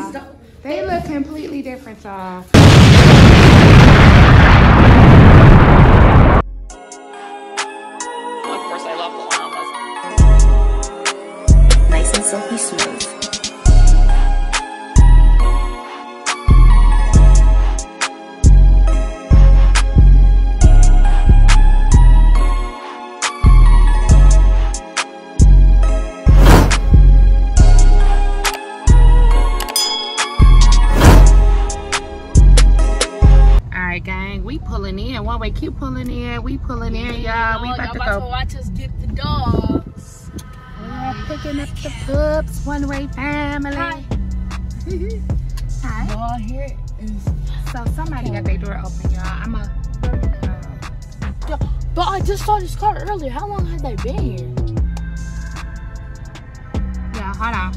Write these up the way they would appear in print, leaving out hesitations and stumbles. Please don't. They look completely different, y'all. Nice and silky smooth. Keep pulling in, we pulling in, y'all. We about to go. Watch us get the dogs. We're picking up the pups. 1-Way Family. Hi. Hi. Well, here is. So somebody got their door open, y'all. But I just saw this car earlier. How long had they been here? Yeah, hold on.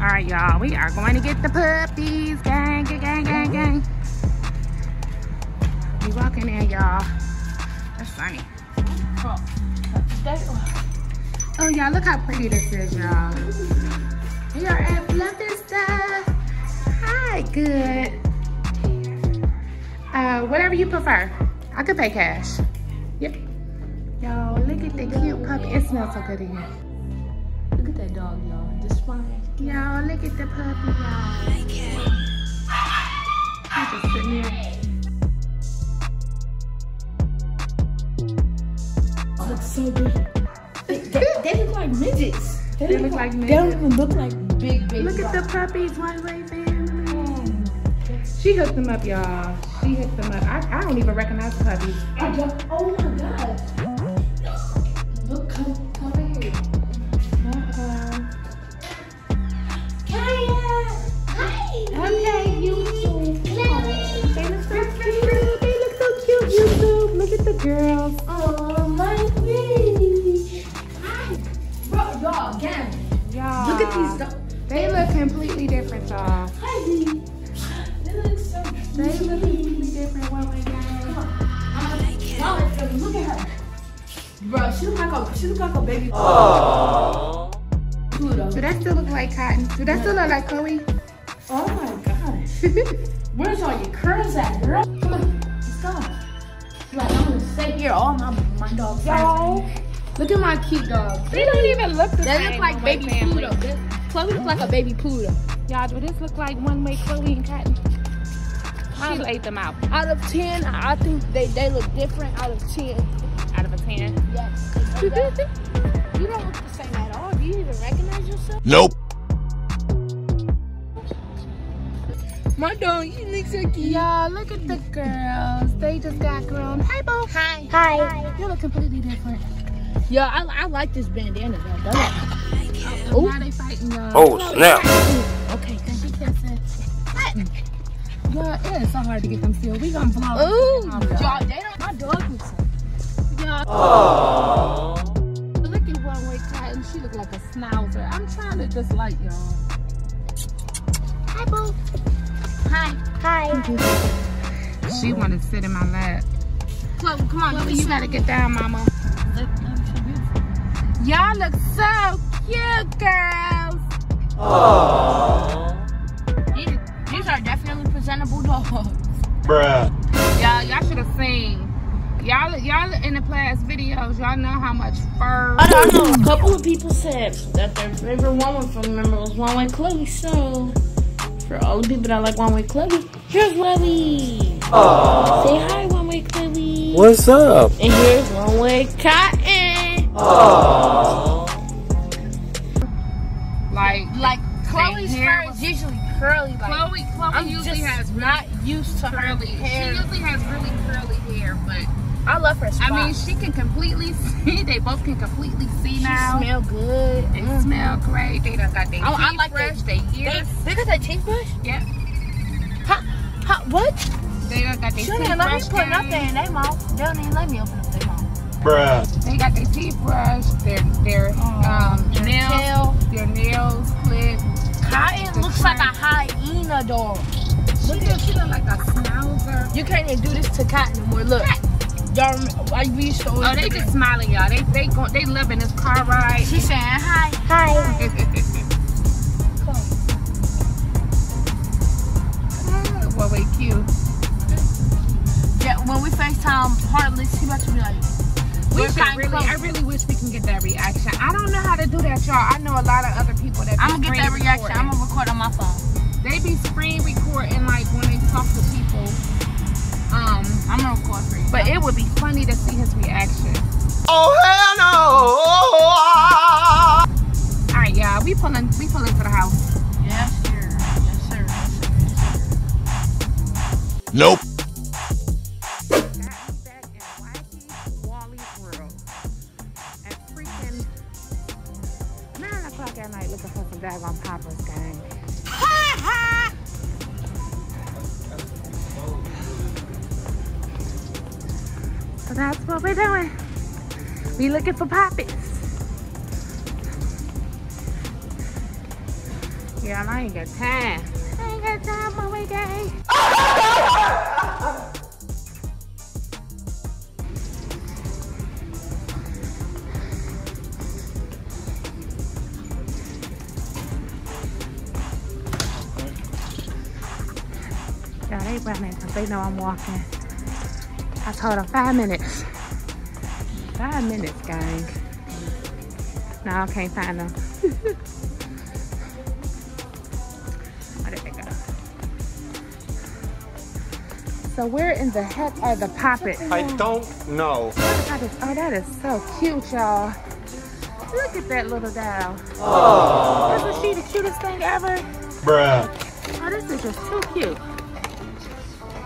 All right, y'all. We are going to get the puppies, gang, gang, gang, gang, gang. Walking in, y'all. That's funny. Oh, y'all, look how pretty this is, y'all. We are at Fluff and Stuff. Hi, good. Whatever you prefer. I could pay cash. Yep. Y'all, look at the cute puppy. It smells so good in here. Look at that dog, y'all. Just fine. Y'all, look at the puppy, y'all. He's just sitting there. So they look like midgets. They look like midgets. They don't even look like big. Look at the puppies, 1-Way Family. She hooked them up, y'all. She hooked them up. I don't even recognize the puppies. Oh my god. Look, come here. Kaya! Hi! Okay, YouTube. They look so cute. They look so cute, YouTube. Look at the girls. Oh my. Look at these dogs. They look completely different, y'all. They look so cute. They look completely different. One way, guys. Come on. Look at her. Bro, she look like a baby. Oh. Do that still look like Cotton? Do that still look like Chloe? Oh my gosh. Where's all your curls at, girl? Come on. Let's go. Like, I'm gonna stay here all my dogs. Y'all. Look at my cute dogs. They don't even look the same. They look like baby Pluto. Chloe looks like a baby Pluto. Y'all, do this look like 1-Way Chloe and Cotton? She ate them out. Out of 10, I think they look different out of 10. Out of a 10? Yes. You don't look the same at all. Do you even recognize yourself? Nope. My dog, he looks so cute. Y'all, look at the girls. They just got grown. Hey, Bo. Hi. Hi. You look completely different. Yeah, I like this bandana though. Now they fighting, y'all. Oh, snap. Okay, thank you, Kessa. Yeah, it's so hard to get them still. We gonna vlog. Ooh, y'all, my dog looks like. Y'all. Look at 1-Way Cotton. She look like a schnauzer. I'm trying to just like y'all. Hi, boo. Hi. Hi. She wanna sit in my lap. Chloe, come on, Chloe, you gotta get down, mama. Y'all look so cute, girls. Aww. These are definitely presentable dogs. Bruh. Y'all should have seen. Y'all in the past videos, y'all know how much fur. I don't know. A couple of people said that their favorite 1-Way Family member was 1-Way Chloe. So, for all the people that like 1-Way Chloe, here's Chloe. Aww. Say hi, 1-Way Chloe. What's up? And here's 1-Way Cotton. Oh. Like Chloe's hair is usually curly. Like, Chloe usually has not used to curly hair. She usually has really curly hair, but I love her spots. I mean, she can completely see. They both can completely see now. She smell good. They smell great. They done got their teeth brushed. Their ears. They got their teeth brushed? Yeah. What? They done got their teeth brushed. She didn't let me put nothing in their mouth. They don't even let me open up their mouth. Bruh. They got their toothbrush, their nails clipped. Cotton looks like a hyena dog. She look like a schnauzer. You can't even do this to Cotton anymore. Look, y'all, we used to. Oh, they just smiling, y'all. They loving this car ride. She saying hi. Hi. really wish we can get that reaction. I don't know how to do that, y'all. I know a lot of other people that I'm gonna get that reaction. Recording. I'm gonna record on my phone. They be screen recording like when they talk to people. I'm gonna record for you. But it would be funny to see his reaction. Oh hell no! All right, y'all. We pulling to the house. Yes, sir. Yes, sir. Yes, sir. Nope. So that's what we're doing. We looking for poppies. Yeah, I ain't got time. I ain't got time for my day. Y'all, they running because they know I'm walking. I told them 5 minutes. 5 minutes, gang. No, I can't find them. Where did they go? So where in the heck are the poppets? I don't know. Oh, that is so cute, y'all. Look at that little doll. Oh. Isn't she the cutest thing ever? Bruh. Oh, this is just so cute.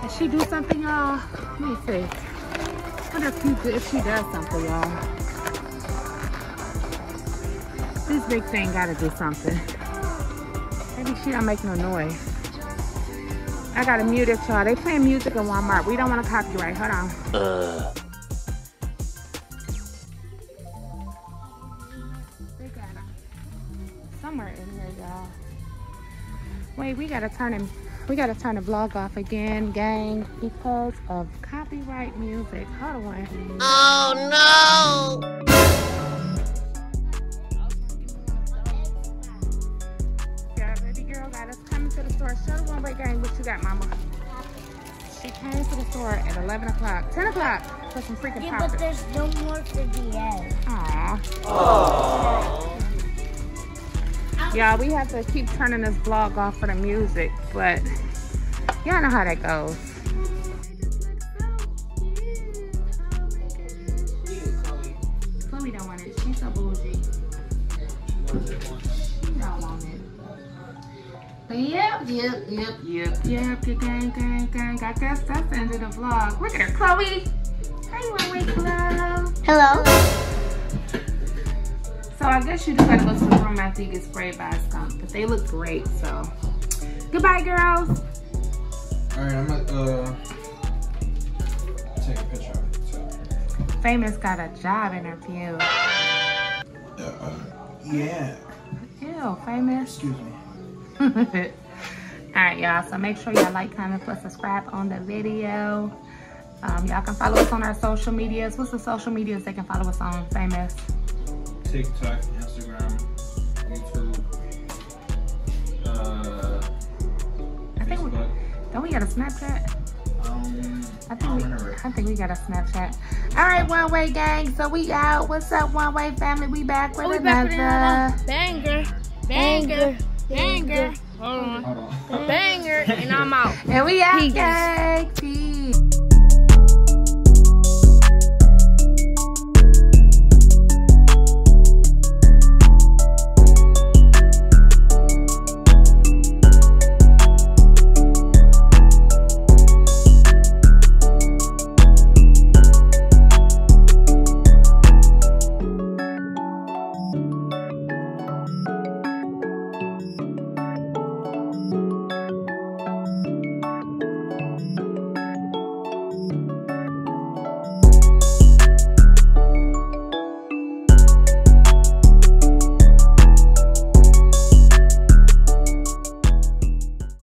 Did she do something, y'all? Let me see. I wonder if she does something, y'all. This big thing gotta do something. Maybe she don't make no noise. I gotta mute it, y'all. They playing music in Walmart. We don't want to copyright. Hold on. They got it somewhere in here, y'all. Wait, we gotta turn the vlog off again, gang, because of copyright music. Hold on. Oh no! Yeah, baby girl got us coming to the store. Show the 1-Way gang what you got, mama. She came to the store at 11 o'clock, 10 o'clock for some freaking poppers. Yeah, but there's no more to be at. Aww. Oh. Y'all, we have to keep turning this vlog off for the music, but y'all know how that goes. Chloe don't want it. She's so bougie. She don't want it. But yep, gang. I guess that's the end of the vlog. Look at her, Chloe. Hey, 1-Way Club. Hello. So I guess you just gotta go to the room after you get sprayed by a skunk, but they look great, so. Goodbye, girls. All right, I'm gonna take a picture of it, too. Famous got a job interview. Yeah. Ew, Famous. Excuse me. All right, y'all, so make sure y'all like, comment, plus subscribe on the video. Y'all can follow us on our social medias. What's the social medias they can follow us on, Famous? TikTok, Instagram, YouTube, I think Facebook. Don't we got a Snapchat? I think we got a Snapchat. All right, 1-Way gang, so we out. What's up, 1-Way family? We back with another banger. Hold on. Banger, and I'm out. And we out, gang. Peace.